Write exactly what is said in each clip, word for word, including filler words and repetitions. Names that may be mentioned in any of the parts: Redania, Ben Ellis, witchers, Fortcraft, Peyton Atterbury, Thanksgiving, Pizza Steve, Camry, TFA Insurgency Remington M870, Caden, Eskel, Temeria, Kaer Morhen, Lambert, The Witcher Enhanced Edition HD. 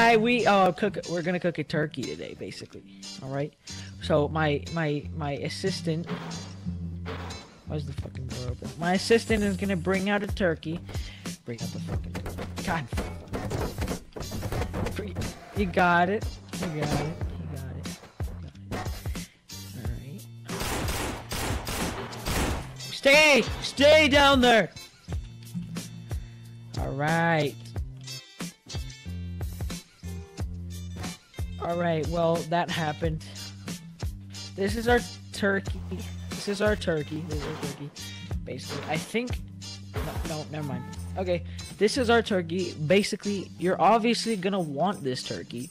I, we uh cook. We're gonna cook a turkey today, basically. All right. So my my my assistant. Why's the fucking door open? My assistant is gonna bring out a turkey. Bring out the fucking door. God. You got it. You got it. You got it. You got it. All right. Stay, stay down there. All right. Alright, well, that happened. This is our turkey. This is our turkey. This is our turkey. Basically, I think... No, no, never mind. Okay, this is our turkey. Basically, you're obviously gonna want this turkey.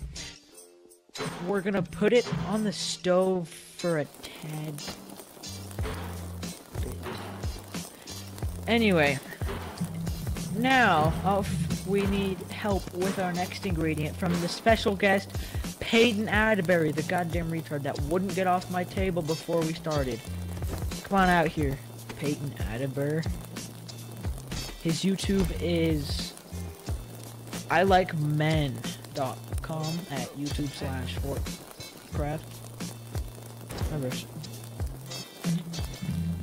We're gonna put it on the stove for a tad bit. Anyway. Now, oh, we need help with our next ingredient from the special guest... Peyton Atterbury, the goddamn retard that wouldn't get off my table before we started. Come on out here, Peyton Atterbury. His YouTube is I like men dot com at YouTube slash Fortcraft. Remember,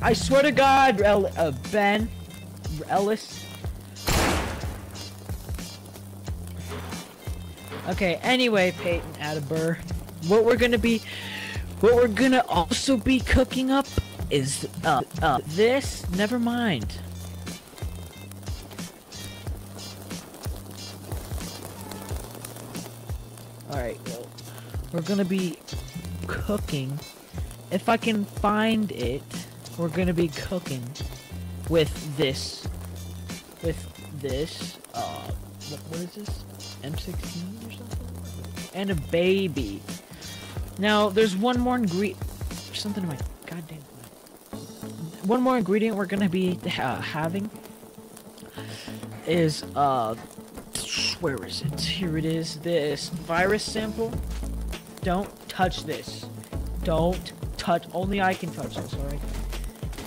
I swear to God, El uh, Ben Ellis. Okay, anyway, Peyton Atterbury, what we're gonna be, what we're gonna also be cooking up is, uh, uh, this, never mind. Alright, well, we're gonna be cooking, if I can find it, we're gonna be cooking with this, with this, uh, what, what is this? M sixteen or something? And a baby. Now, there's one more ingredient. Something in my goddamn. One more ingredient we're gonna be uh, having is, uh, where is it? Here it is. This virus sample. Don't touch this. Don't touch. Only I can touch this, alright?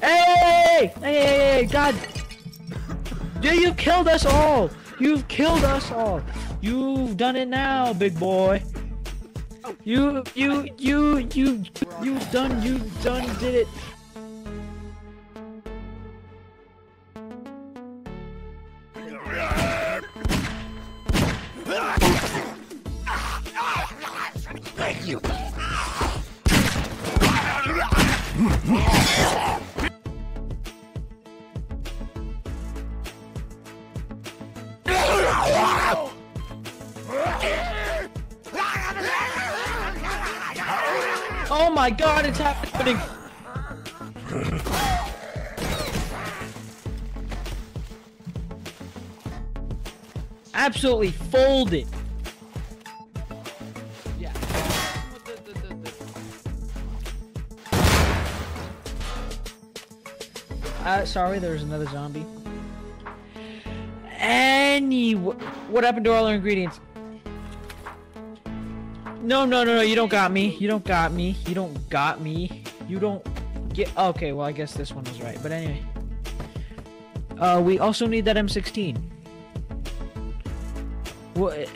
Hey! Hey, hey, hey, God! Dude, you killed us all! You've killed us all! You've done it now, big boy. You, you, you, you, you've done, you've done, did it. Thank you. Oh my God, it's happening! Absolutely folded! Yeah. Uh, sorry, there's another zombie. Any... What happened to all our ingredients? No, no, no, no, you don't got me. You don't got me. You don't got me. You don't get... Okay, well, I guess this one was right. But anyway. Uh, we also need that M sixteen. What?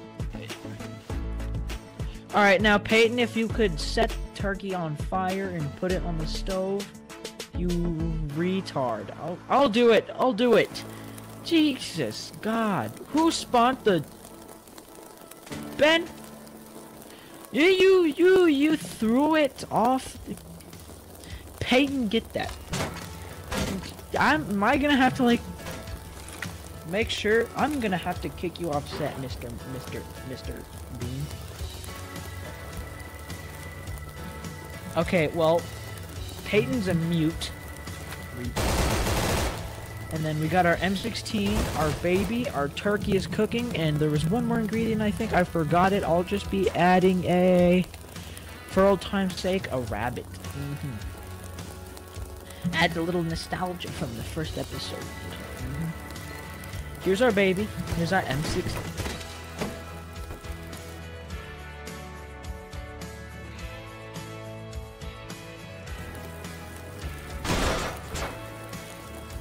Alright, now, Peyton, if you could set turkey on fire and put it on the stove. You retard. I'll, I'll do it. I'll do it. Jesus, God. Who spawned the... Ben... You, you, you, you threw it off. Peyton, get that. I'm, am I gonna have to, like, make sure? I'm gonna have to kick you off set, Mister Mister Mister Bean. Okay, well, Peyton's a mute. And then we got our M sixteen, our baby, our turkey is cooking, and there was one more ingredient, I think. I forgot it. I'll just be adding a, for old time's sake, a rabbit. Mm-hmm. Add a little nostalgia from the first episode. Mm-hmm. Here's our baby. Here's our M sixteen.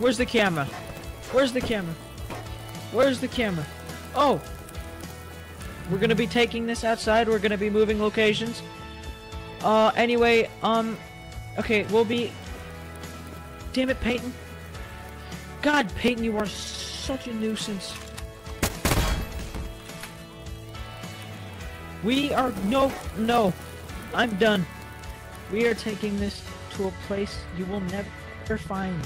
Where's the camera? Where's the camera? Where's the camera? Oh! We're going to be taking this outside. We're going to be moving locations. Uh, anyway, um, okay, we'll be... Damn it, Peyton. God, Peyton, you are such a nuisance. We are... No, no. I'm done. We are taking this to a place you will never find.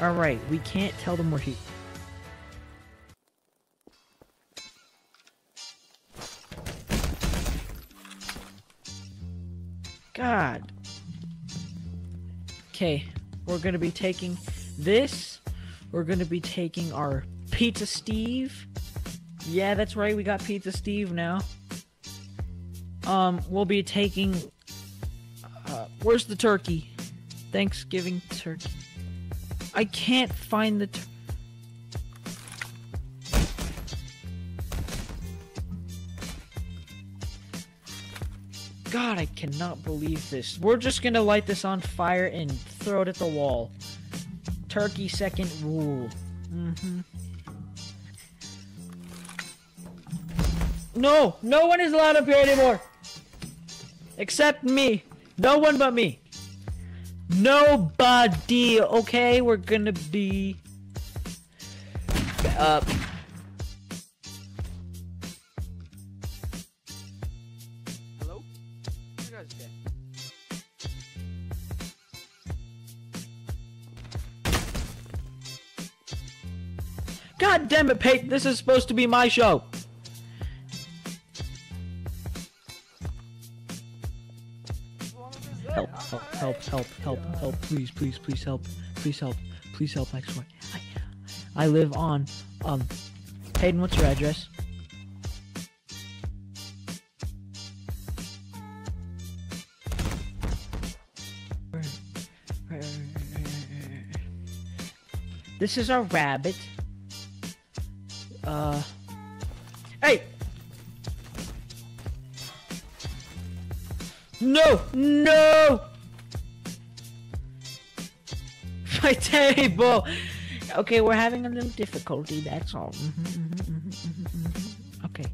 Alright, we can't tell them we're here. God. Okay, we're gonna be taking this. We're gonna be taking our Pizza Steve. Yeah, that's right, we got Pizza Steve now. Um, we'll be taking... Uh, where's the turkey? Thanksgiving turkey. I can't find the... T God, I cannot believe this. We're just gonna light this on fire and throw it at the wall. Turkey second rule. Mm-hmm. No! No one is allowed up here anymore! Except me. No one but me. Nobody, okay? We're gonna be up. Uh, Hello? You guys dead? God damn it, Peyton! This is supposed to be my show. Help, help, help, help, help, help, please, please, please help, please help, please help, I swear. I, I live on, um, Hayden, what's your address? This is our rabbit. Uh, hey! No! No! My table! Okay, we're having a little difficulty, that's all. Mm-hmm, mm-hmm, mm-hmm, mm-hmm. Okay.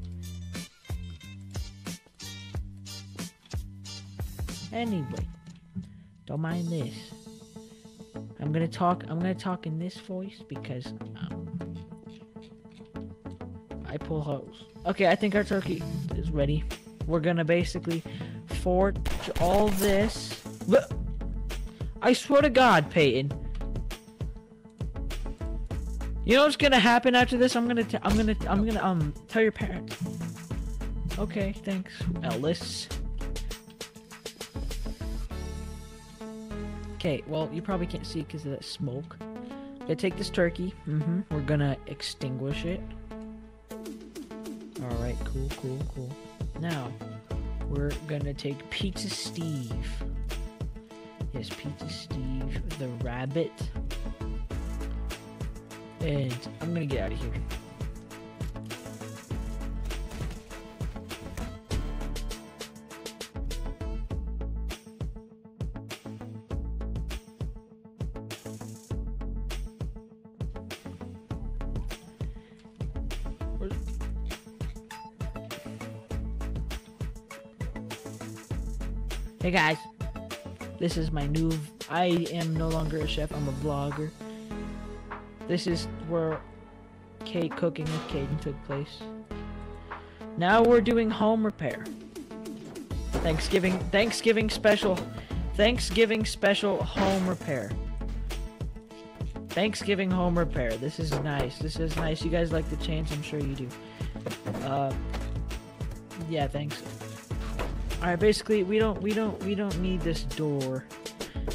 Anyway. Don't mind this. I'm gonna talk- I'm gonna talk in this voice because, um... I pull hose. Okay, I think our turkey is ready. We're gonna basically... forge all this. I swear to God, Peyton. You know what's gonna happen after this? I'm gonna, t I'm gonna, t I'm gonna, um, tell your parents. Okay, thanks, Ellis. Okay, well, you probably can't see because of that smoke. Okay, take this turkey. Mm-hmm. We're gonna extinguish it. All right, cool, cool, cool. Now. We're gonna take Pizza Steve. Yes, Pizza Steve, the rabbit. And I'm gonna get out of here. Hey guys, this is my new, I am no longer a chef, I'm a vlogger. This is where Kate Cooking with Caden took place. Now we're doing home repair. Thanksgiving, Thanksgiving special, Thanksgiving special home repair. Thanksgiving home repair, this is nice, this is nice. You guys like the chance, I'm sure you do. Uh, yeah, thanks. Alright, basically, we don't, we don't, we don't need this door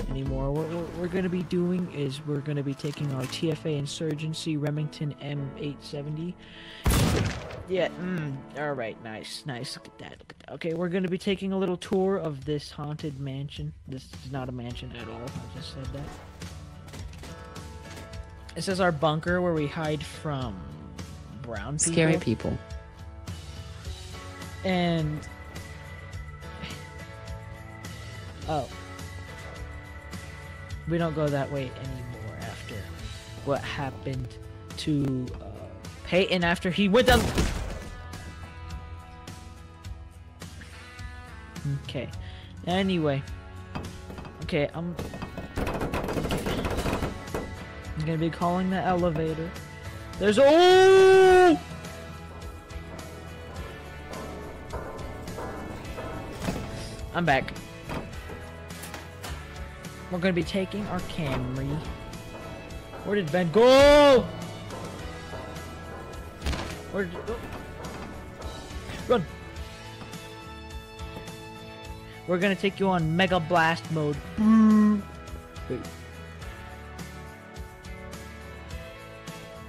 anymore. What we're, we're gonna be doing is we're gonna be taking our T F A Insurgency Remington M eight seventy. Yeah, mm, alright, nice, nice, look at that, look at that. Okay, we're gonna be taking a little tour of this haunted mansion. This is not a mansion at all, I just said that. This is our bunker where we hide from brown people. Scary people. And... Oh. We don't go that way anymore after what happened to uh, Peyton after he went down. Okay. Anyway. Okay, I'm... Okay. I'm gonna be calling the elevator. There's... Oh! I'm back. We're gonna be taking our Camry. Where did Ben go? Where did... Oh. Run! We're gonna take you on Mega Blast mode. Mm. Wait.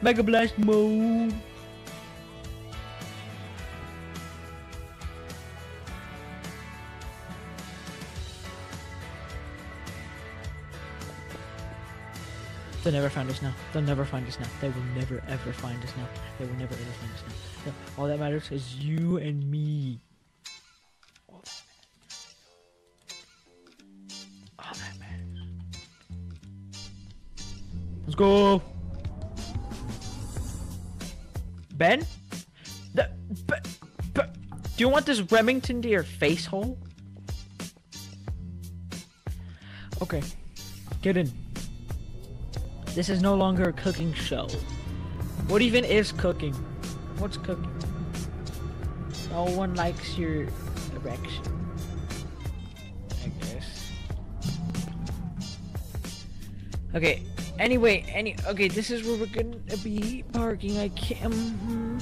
Mega Blast mode. They'll never find us now. They'll never find us now. They will never ever find us now. They will never ever find us now. All that matters is you and me. Let's go, Ben. The, but, but, do you want this Remington to your face hole? Okay, get in. This is no longer a cooking show. What even is cooking? What's cooking? No one likes your erection, I guess. Okay. Anyway, any okay, this is where we're gonna be parking. I can't. Mm-hmm.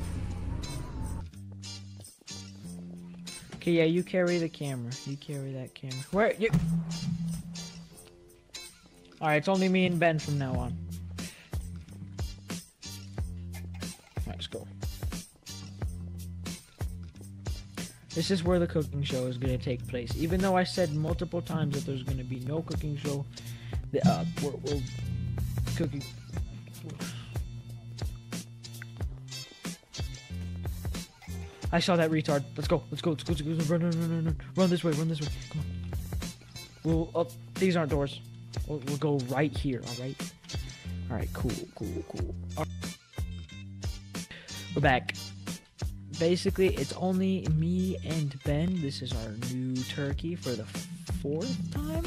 Okay, yeah, you carry the camera. You carry that camera. Where you? All right, it's only me and Ben from now on. Let's go. This is where the cooking show is gonna take place. Even though I said multiple times that there's gonna be no cooking show, the uh, we're, we're cooking. I saw that retard. Let's go. Let's go. Let's go. Let's go. Let's go. Run, run, run, run, run. Run this way. Run this way. Come on. We'll. Oh, these aren't doors. We'll, we'll go right here. All right. All right. Cool. Cool. Cool. Right. We're back. Basically, it's only me and Ben. This is our new turkey for the fourth time.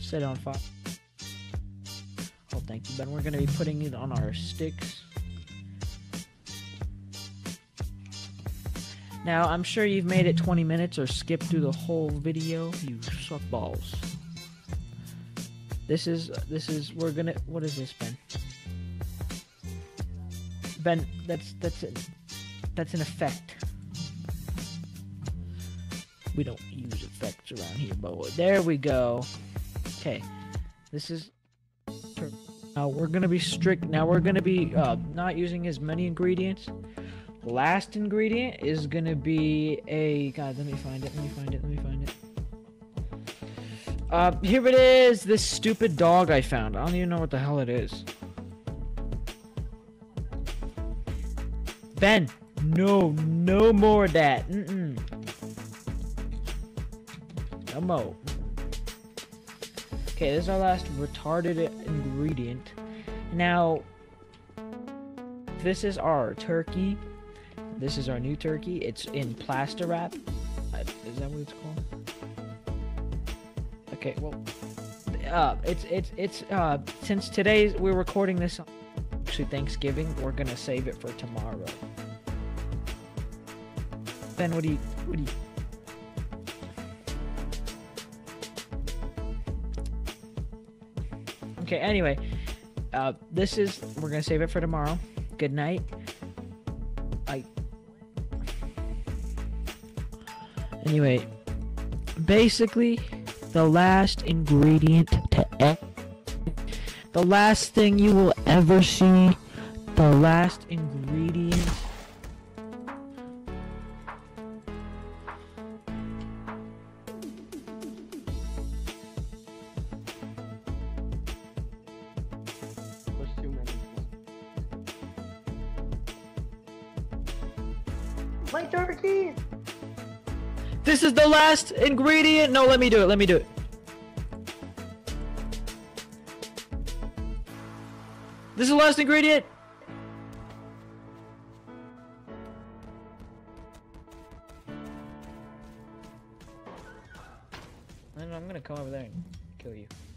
Set it on fire. Thank you, Ben. We're going to be putting it on our sticks. Now, I'm sure you've made it twenty minutes or skipped through the whole video. You suck balls. This is, this is, we're going to, what is this, Ben? Ben, that's, that's it. That's an effect. We don't use effects around here, boy. There we go. Okay. This is... Now we're gonna be strict. Now we're gonna be uh, not using as many ingredients. Last ingredient is gonna be a God. Let me find it. Let me find it. Let me find it. Uh, here it is. This stupid dog I found. I don't even know what the hell it is. Ben, no, no more of that. Mm-mm. No more. Okay, this is our last retarded ingredient. Now, this is our turkey. This is our new turkey. It's in plaster wrap. Is that what it's called? Okay, well, uh, it's it's it's uh since today's we're recording this on actually Thanksgiving, we're gonna save it for tomorrow. Ben, what do you what do you? Okay, anyway, uh, this is, we're going to save it for tomorrow. Good night. I. Anyway, basically, the last ingredient to e- the last thing you will ever see, the last ingredient. My turkey! This is the last ingredient! No, let me do it, let me do it. This is the last ingredient. I don't know, I'm gonna come over there and kill you.